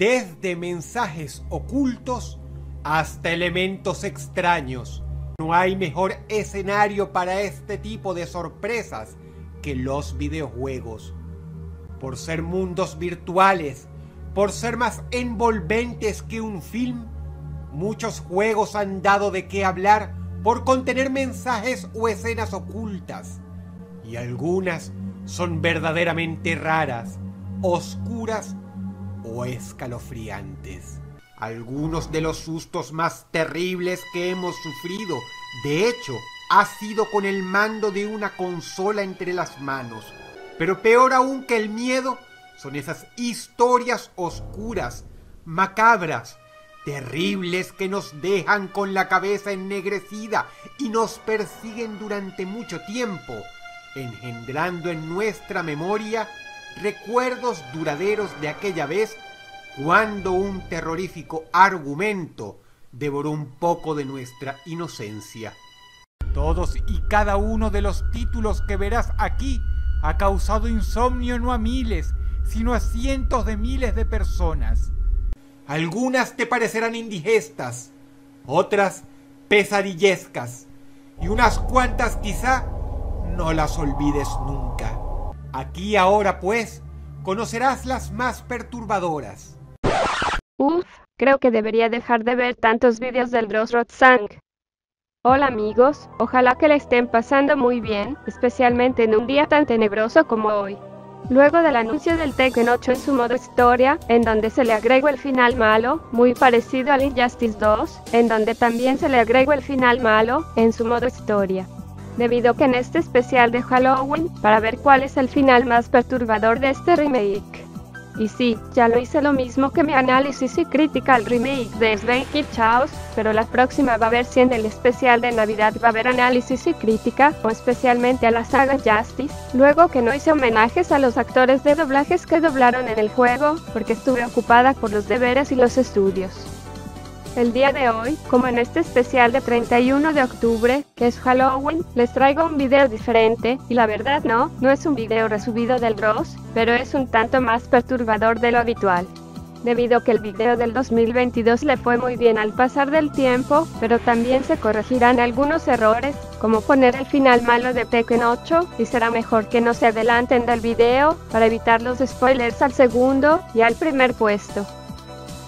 desde mensajes ocultos hasta elementos extraños. No hay mejor escenario para este tipo de sorpresas que los videojuegos. Por ser mundos virtuales, por ser más envolventes que un film, muchos juegos han dado de qué hablar por contener mensajes o escenas ocultas, y algunas son verdaderamente raras, oscuras o escalofriantes. Algunos de los sustos más terribles que hemos sufrido, de hecho, ha sido con el mando de una consola entre las manos. Pero peor aún que el miedo son esas historias oscuras, macabras, terribles que nos dejan con la cabeza ennegrecida y nos persiguen durante mucho tiempo, engendrando en nuestra memoria recuerdos duraderos de aquella vez cuando un terrorífico argumento devoró un poco de nuestra inocencia. Todos y cada uno de los títulos que verás aquí ha causado insomnio no a miles, sino a cientos de miles de personas. Algunas te parecerán indigestas, otras pesadillescas, y unas cuantas quizá no las olvides nunca. Aquí ahora pues, conocerás las más perturbadoras. Uf, creo que debería dejar de ver tantos vídeos del DrossRotZank. Hola amigos, ojalá que le estén pasando muy bien, especialmente en un día tan tenebroso como hoy. Luego del anuncio del Tekken 8 en su modo historia, en donde se le agregó el final malo, muy parecido al Injustice 2, en donde también se le agregó el final malo, en su modo historia. Debido que en este especial de Halloween, para ver cuál es el final más perturbador de este remake. Y sí, ya lo hice lo mismo que mi análisis y crítica al remake de SVC Chaos, pero la próxima va a ver si en el especial de Navidad va a haber análisis y crítica, o especialmente a la saga Justice, luego que no hice homenajes a los actores de doblajes que doblaron en el juego, porque estuve ocupada por los deberes y los estudios. El día de hoy, como en este especial de 31 de octubre, que es Halloween, les traigo un video diferente, y la verdad no es un video resubido del Dross, pero es un tanto más perturbador de lo habitual. Debido que el video del 2022 le fue muy bien al pasar del tiempo, pero también se corregirán algunos errores, como poner el final malo de Tekken 8, y será mejor que no se adelanten del video, para evitar los spoilers al segundo y al primer puesto.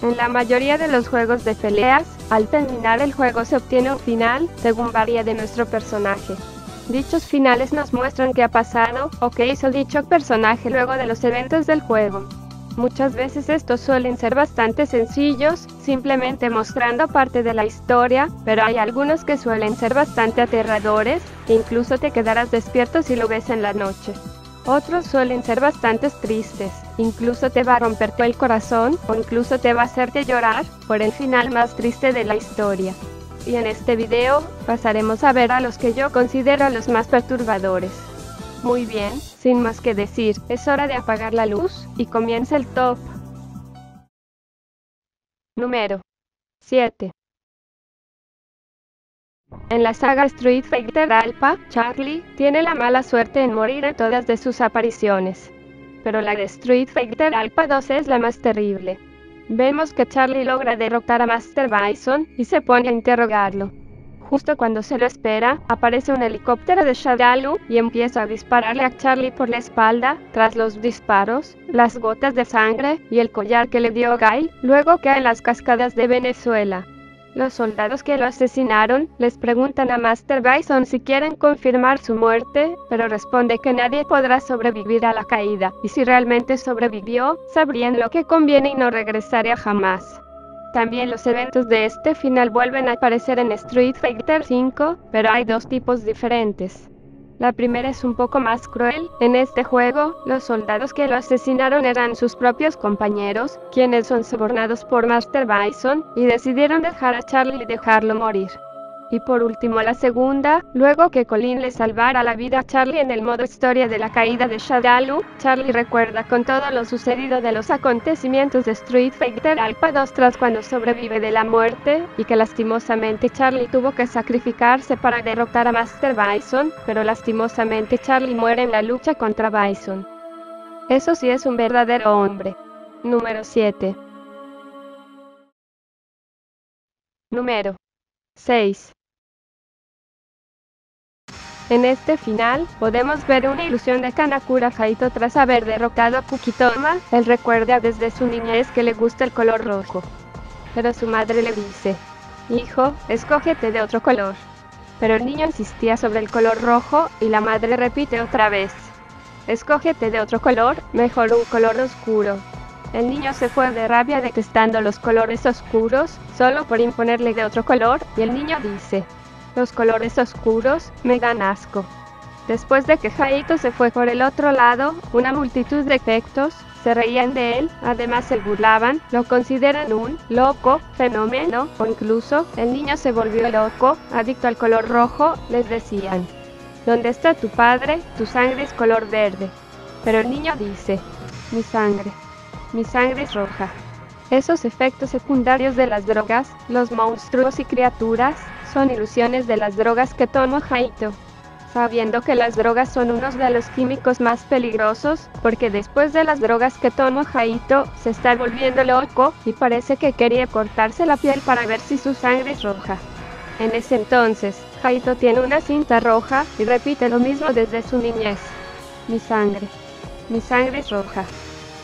En la mayoría de los juegos de peleas, al terminar el juego se obtiene un final, según varía de nuestro personaje. Dichos finales nos muestran qué ha pasado, o qué hizo dicho personaje luego de los eventos del juego. Muchas veces estos suelen ser bastante sencillos, simplemente mostrando parte de la historia, pero hay algunos que suelen ser bastante aterradores, e incluso te quedarás despierto si lo ves en la noche. Otros suelen ser bastante tristes, incluso te va a romper el corazón, o incluso te va a hacerte llorar, por el final más triste de la historia. Y en este video, pasaremos a ver a los que yo considero los más perturbadores. Muy bien, sin más que decir, es hora de apagar la luz, y comienza el top. Número 7. En la saga Street Fighter Alpha, Charlie tiene la mala suerte en morir en todas de sus apariciones. Pero la de Street Fighter Alpha 2 es la más terrible. Vemos que Charlie logra derrotar a Master Bison, y se pone a interrogarlo. Justo cuando se lo espera, aparece un helicóptero de Shadaloo, y empieza a dispararle a Charlie por la espalda. Tras los disparos, las gotas de sangre, y el collar que le dio Guy, luego caen las cascadas de Venezuela. Los soldados que lo asesinaron, les preguntan a Master Bison si quieren confirmar su muerte, pero responde que nadie podrá sobrevivir a la caída, y si realmente sobrevivió, sabrían lo que conviene y no regresaría jamás. También los eventos de este final vuelven a aparecer en Street Fighter 5, pero hay dos tipos diferentes. La primera es un poco más cruel, en este juego, los soldados que lo asesinaron eran sus propios compañeros, quienes son sobornados por Master Bison, y decidieron dejar a Charlie y dejarlo morir. Y por último la segunda, luego que Colin le salvara la vida a Charlie en el modo historia de la caída de Shadaloo, Charlie recuerda con todo lo sucedido de los acontecimientos de Street Fighter Alpha 2 tras cuando sobrevive de la muerte, y que lastimosamente Charlie tuvo que sacrificarse para derrotar a Master Bison, pero lastimosamente Charlie muere en la lucha contra Bison. Eso sí es un verdadero hombre. Número 7. Número 6. En este final, podemos ver una ilusión de Kanakura Kaito tras haber derrotado a Pukitoma. Él recuerda desde su niñez que le gusta el color rojo. Pero su madre le dice: hijo, escógete de otro color. Pero el niño insistía sobre el color rojo, y la madre repite otra vez: escógete de otro color, mejor un color oscuro. El niño se fue de rabia detestando los colores oscuros, solo por imponerle de otro color, y el niño dice: los colores oscuros me dan asco. Después de que Kaito se fue por el otro lado, una multitud de efectos se reían de él, además se burlaban, lo consideran un loco, fenómeno, o incluso, el niño se volvió loco, adicto al color rojo, les decían: ¿dónde está tu padre? Tu sangre es color verde. Pero el niño dice: mi sangre es roja. Esos efectos secundarios de las drogas, los monstruos y criaturas, son ilusiones de las drogas que tomó Kaito. Sabiendo que las drogas son unos de los químicos más peligrosos, porque después de las drogas que tomó Kaito, se está volviendo loco, y parece que quería cortarse la piel para ver si su sangre es roja. En ese entonces, Kaito tiene una cinta roja, y repite lo mismo desde su niñez: mi sangre es roja.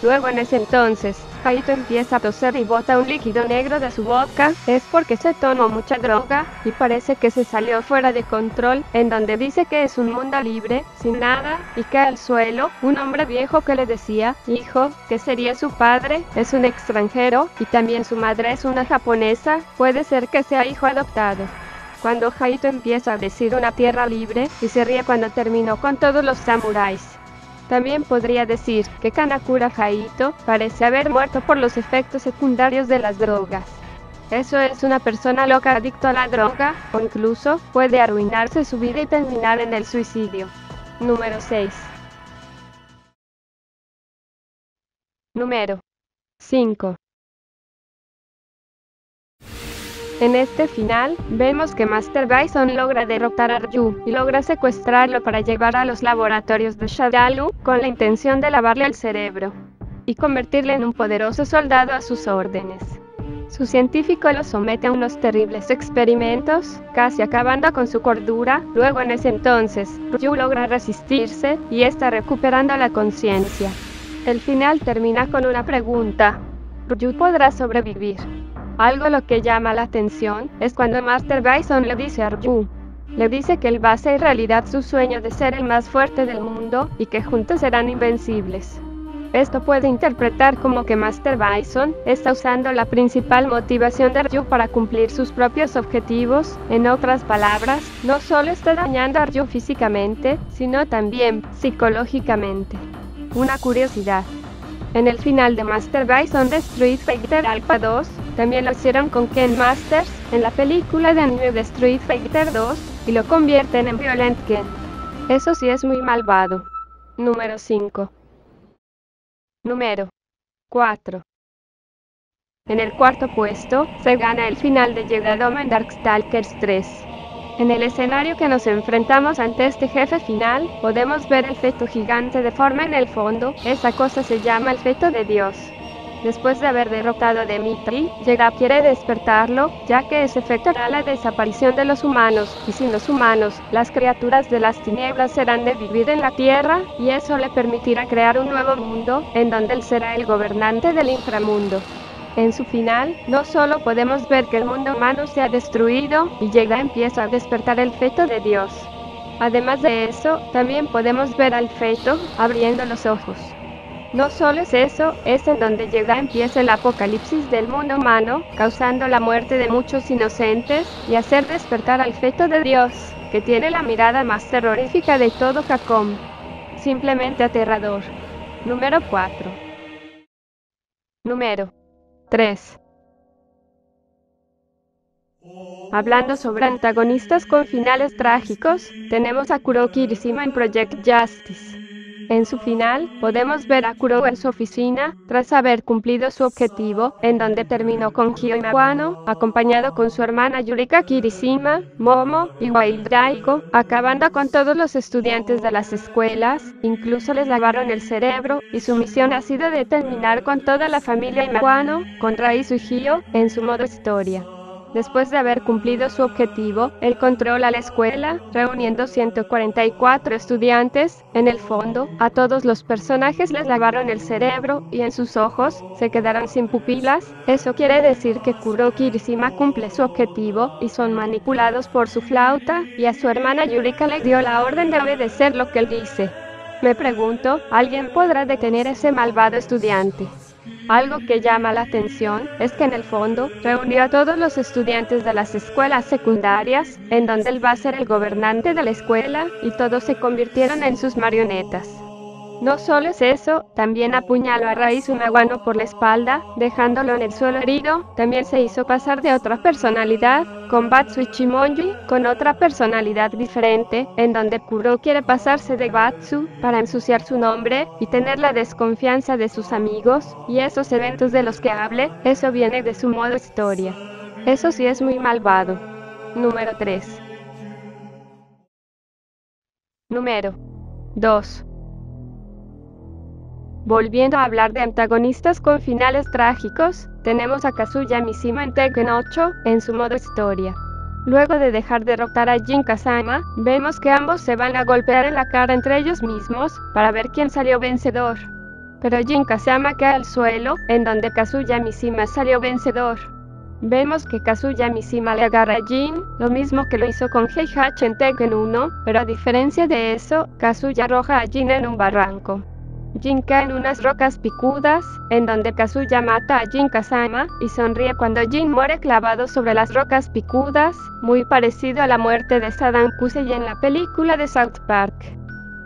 Luego en ese entonces, Kaito empieza a toser y bota un líquido negro de su boca. Es porque se tomó mucha droga, y parece que se salió fuera de control, en donde dice que es un mundo libre, sin nada, y cae al suelo. Un hombre viejo que le decía, hijo, que sería su padre, es un extranjero, y también su madre es una japonesa, puede ser que sea hijo adoptado. Cuando Kaito empieza a decir una tierra libre, y se ríe cuando terminó con todos los samuráis. También podría decir que Kanakura Kaito parece haber muerto por los efectos secundarios de las drogas. Eso es, una persona loca adicto a la droga, o incluso, puede arruinarse su vida y terminar en el suicidio. Número 6. Número 5. En este final, vemos que Master Bison logra derrotar a Ryu, y logra secuestrarlo para llevar a los laboratorios de Shadaloo, con la intención de lavarle el cerebro, y convertirle en un poderoso soldado a sus órdenes. Su científico lo somete a unos terribles experimentos, casi acabando con su cordura. Luego en ese entonces, Ryu logra resistirse, y está recuperando la conciencia. El final termina con una pregunta: ¿Ryu podrá sobrevivir? Algo lo que llama la atención es cuando Master Bison le dice a Ryu. Le dice que él va a hacer realidad su sueño de ser el más fuerte del mundo, y que juntos serán invencibles. Esto puede interpretar como que Master Bison está usando la principal motivación de Ryu para cumplir sus propios objetivos. En otras palabras, no solo está dañando a Ryu físicamente, sino también psicológicamente. Una curiosidad: en el final de Master Bison de Street Fighter Alpha 2, también lo hicieron con Ken Masters, en la película de anime de Street Fighter 2, y lo convierten en Violent Ken. Eso sí es muy malvado. Número 5. Número 4. En el cuarto puesto, se gana el final de Jedi-Dom en Darkstalkers 3. En el escenario que nos enfrentamos ante este jefe final, podemos ver el feto gigante de forma en el fondo. Esa cosa se llama el feto de Dios. Después de haber derrotado a Demitri, Jedi quiere despertarlo, ya que ese feto hará la desaparición de los humanos, y sin los humanos, las criaturas de las tinieblas serán de vivir en la Tierra, y eso le permitirá crear un nuevo mundo, en donde él será el gobernante del inframundo. En su final, no solo podemos ver que el mundo humano se ha destruido, y Jedi empieza a despertar el feto de Dios. Además de eso, también podemos ver al feto abriendo los ojos. No solo es eso, es en donde Jedi empieza el apocalipsis del mundo humano, causando la muerte de muchos inocentes, y hacer despertar al feto de Dios, que tiene la mirada más terrorífica de todo Capcom. Simplemente aterrador. Número 4. Número 3. Hablando sobre antagonistas con finales trágicos, tenemos a Kurow Kirishima en Project Justice. En su final, podemos ver a Kurow en su oficina, tras haber cumplido su objetivo, en donde terminó con Hyo Imawano, acompañado con su hermana Yurika Kirishima, Momo y Wildraiko, acabando con todos los estudiantes de las escuelas, incluso les lavaron el cerebro, y su misión ha sido de terminar con toda la familia Imawano, con Raizo y Hyo, en su modo historia. Después de haber cumplido su objetivo, él controla la escuela, reuniendo 144 estudiantes. En el fondo, a todos los personajes les lavaron el cerebro y en sus ojos se quedaron sin pupilas. Eso quiere decir que Kurow Kirishima cumple su objetivo y son manipulados por su flauta, y a su hermana Yurika le dio la orden de obedecer lo que él dice. Me pregunto, ¿alguien podrá detener a ese malvado estudiante? Algo que llama la atención es que en el fondo reunió a todos los estudiantes de las escuelas secundarias, en donde él va a ser el gobernante de la escuela, y todos se convirtieron en sus marionetas. No solo es eso, también apuñaló a Raizo Imawano por la espalda, dejándolo en el suelo herido. También se hizo pasar de otra personalidad, con Batsu y Chimonji, con otra personalidad diferente, en donde Kurow quiere pasarse de Batsu, para ensuciar su nombre, y tener la desconfianza de sus amigos, y esos eventos de los que hable, eso viene de su modo historia. Eso sí es muy malvado. Número 3. Número 2. Volviendo a hablar de antagonistas con finales trágicos, tenemos a Kazuya Mishima en Tekken 8, en su modo historia. Luego de dejar derrotar a Jin Kazama, vemos que ambos se van a golpear en la cara entre ellos mismos, para ver quién salió vencedor. Pero Jin Kazama cae al suelo, en donde Kazuya Mishima salió vencedor. Vemos que Kazuya Mishima le agarra a Jin, lo mismo que lo hizo con Heihachi en Tekken 1, pero a diferencia de eso, Kazuya arroja a Jin en un barranco. Jin cae en unas rocas picudas, en donde Kazuya mata a Jin Kazama, y sonríe cuando Jin muere clavado sobre las rocas picudas, muy parecido a la muerte de Saddam Hussein en la película de South Park.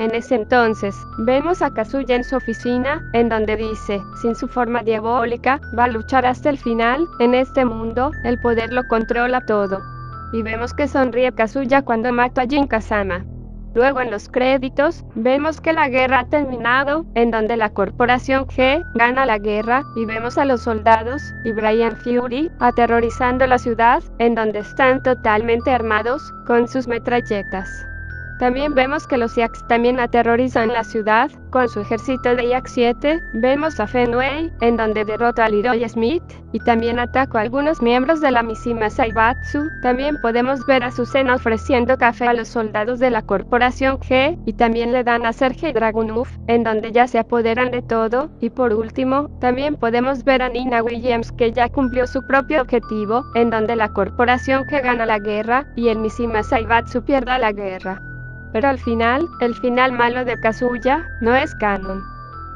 En ese entonces, vemos a Kazuya en su oficina, en donde dice, sin su forma diabólica, va a luchar hasta el final, en este mundo, el poder lo controla todo. Y vemos que sonríe Kazuya cuando mata a Jin Kazama. Luego en los créditos, vemos que la guerra ha terminado, en donde la Corporación G gana la guerra, y vemos a los soldados y Brian Fury aterrorizando la ciudad, en donde están totalmente armados, con sus metralletas. También vemos que los Yaks también aterrorizan la ciudad, con su ejército de Yak 7, vemos a Fenway, en donde derrota a Leroy Smith, y también atacó a algunos miembros de la Mishima Saibatsu. También podemos ver a Susena ofreciendo café a los soldados de la Corporación G, y también le dan a Sergei Dragunov, en donde ya se apoderan de todo, y por último, también podemos ver a Nina Williams que ya cumplió su propio objetivo, en donde la Corporación G gana la guerra, y el Mishima Saibatsu pierda la guerra. Pero al final, el final malo de Kazuya, no es canon.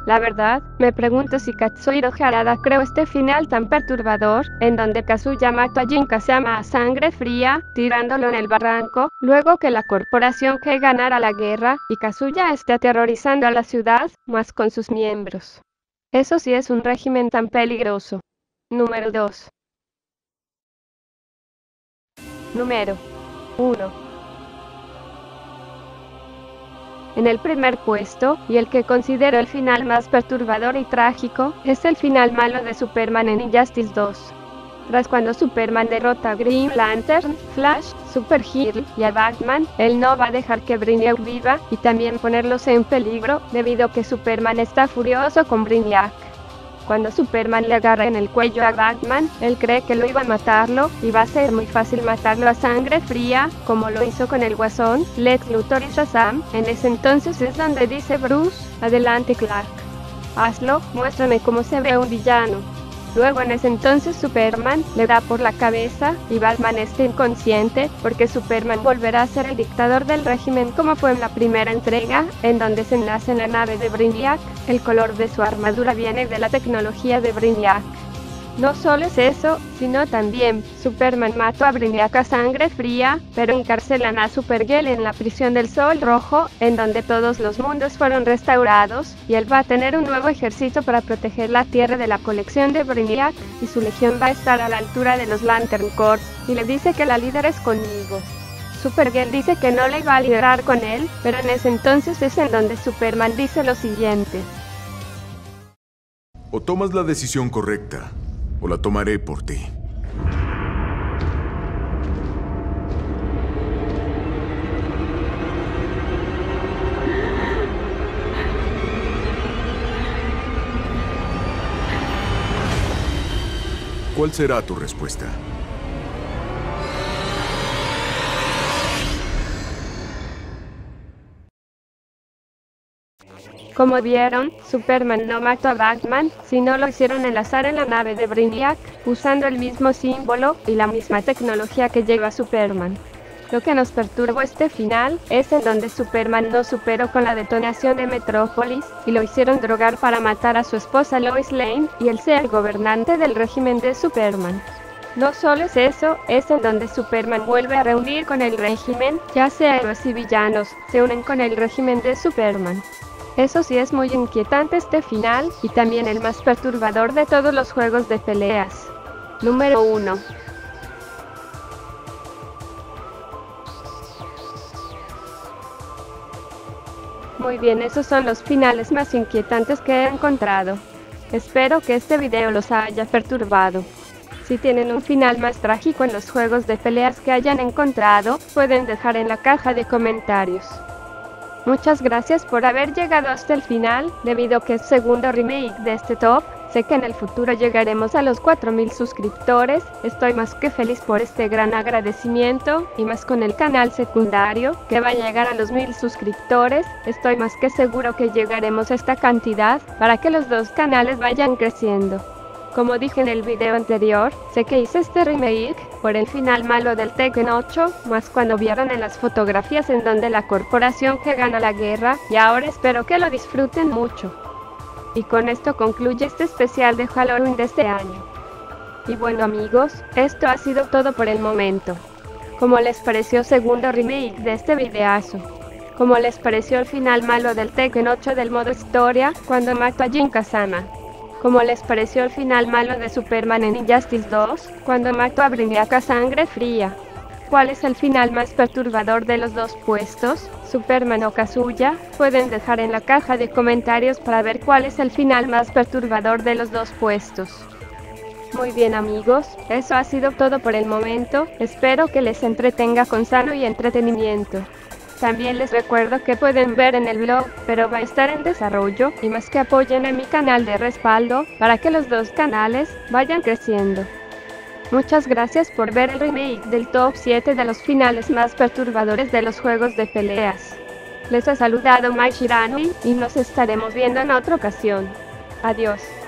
La verdad, me pregunto si Katsuhiro Harada creó este final tan perturbador, en donde Kazuya mató a Jin Kazama a sangre fría, tirándolo en el barranco, luego que la Corporación G ganara la guerra, y Kazuya esté aterrorizando a la ciudad, más con sus miembros. Eso sí es un régimen tan peligroso. Número 2. Número 1. En el primer puesto, y el que considero el final más perturbador y trágico, es el final malo de Superman en Injustice 2. Tras cuando Superman derrota a Green Lantern, Flash, Supergirl y a Batman, él no va a dejar que Brainiac viva, y también ponerlos en peligro, debido a que Superman está furioso con Brainiac. Cuando Superman le agarra en el cuello a Batman, él cree que lo iba a matarlo, y va a ser muy fácil matarlo a sangre fría, como lo hizo con el Guasón, Lex Luthor y Shazam. En ese entonces es donde dice Bruce, adelante Clark, hazlo, muéstrame cómo se ve un villano. Luego en ese entonces Superman le da por la cabeza, y Batman está inconsciente, porque Superman volverá a ser el dictador del régimen como fue en la primera entrega, en donde se enlaza en la nave de Brainiac. El color de su armadura viene de la tecnología de Brainiac. No solo es eso, sino también, Superman mató a Brainiac a sangre fría, pero encarcelan a Supergirl en la prisión del Sol Rojo, en donde todos los mundos fueron restaurados, y él va a tener un nuevo ejército para proteger la Tierra de la colección de Brainiac, y su legión va a estar a la altura de los Lantern Corps, y le dice que la líder es conmigo. Supergirl dice que no le iba a liderar con él, pero en ese entonces es en donde Superman dice lo siguiente. O tomas la decisión correcta, o la tomaré por ti. ¿Cuál será tu respuesta? Como vieron, Superman no mató a Batman, sino lo hicieron enlazar en la nave de Brainiac, usando el mismo símbolo y la misma tecnología que lleva Superman. Lo que nos perturbó este final, es en donde Superman no superó con la detonación de Metrópolis, y lo hicieron drogar para matar a su esposa Lois Lane, y él sea el gobernante del régimen de Superman. No solo es eso, es en donde Superman vuelve a reunir con el régimen, ya sea héroes y villanos, se unen con el régimen de Superman. Eso sí es muy inquietante este final, y también el más perturbador de todos los juegos de peleas. Número 1. Muy bien, esos son los finales más inquietantes que he encontrado. Espero que este video los haya perturbado. Si tienen un final más trágico en los juegos de peleas que hayan encontrado, pueden dejar en la caja de comentarios. Muchas gracias por haber llegado hasta el final, debido a que es el segundo remake de este top, sé que en el futuro llegaremos a los 4000 suscriptores, estoy más que feliz por este gran agradecimiento, y más con el canal secundario, que va a llegar a los 1000 suscriptores, estoy más que seguro que llegaremos a esta cantidad, para que los dos canales vayan creciendo. Como dije en el video anterior, sé que hice este remake por el final malo del Tekken 8, más cuando vieron en las fotografías en donde la Corporación G gana la guerra, y ahora espero que lo disfruten mucho. Y con esto concluye este especial de Halloween de este año. Y bueno amigos, esto ha sido todo por el momento. ¿Cómo les pareció el segundo remake de este videazo? ¿Cómo les pareció el final malo del Tekken 8 del modo historia, cuando mató a Jin Kazama? ¿Cómo les pareció el final malo de Superman en Injustice 2, cuando mató a Brainiac a sangre fría? ¿Cuál es el final más perturbador de los dos puestos, Superman o Kazuya? Pueden dejar en la caja de comentarios para ver cuál es el final más perturbador de los dos puestos. Muy bien amigos, eso ha sido todo por el momento, espero que les entretenga con sano y entretenimiento. También les recuerdo que pueden ver en el blog, pero va a estar en desarrollo, y más que apoyen a mi canal de respaldo, para que los dos canales vayan creciendo. Muchas gracias por ver el remake del top 7 de los finales más perturbadores de los juegos de peleas. Les ha saludado Mai Shirano y nos estaremos viendo en otra ocasión. Adiós.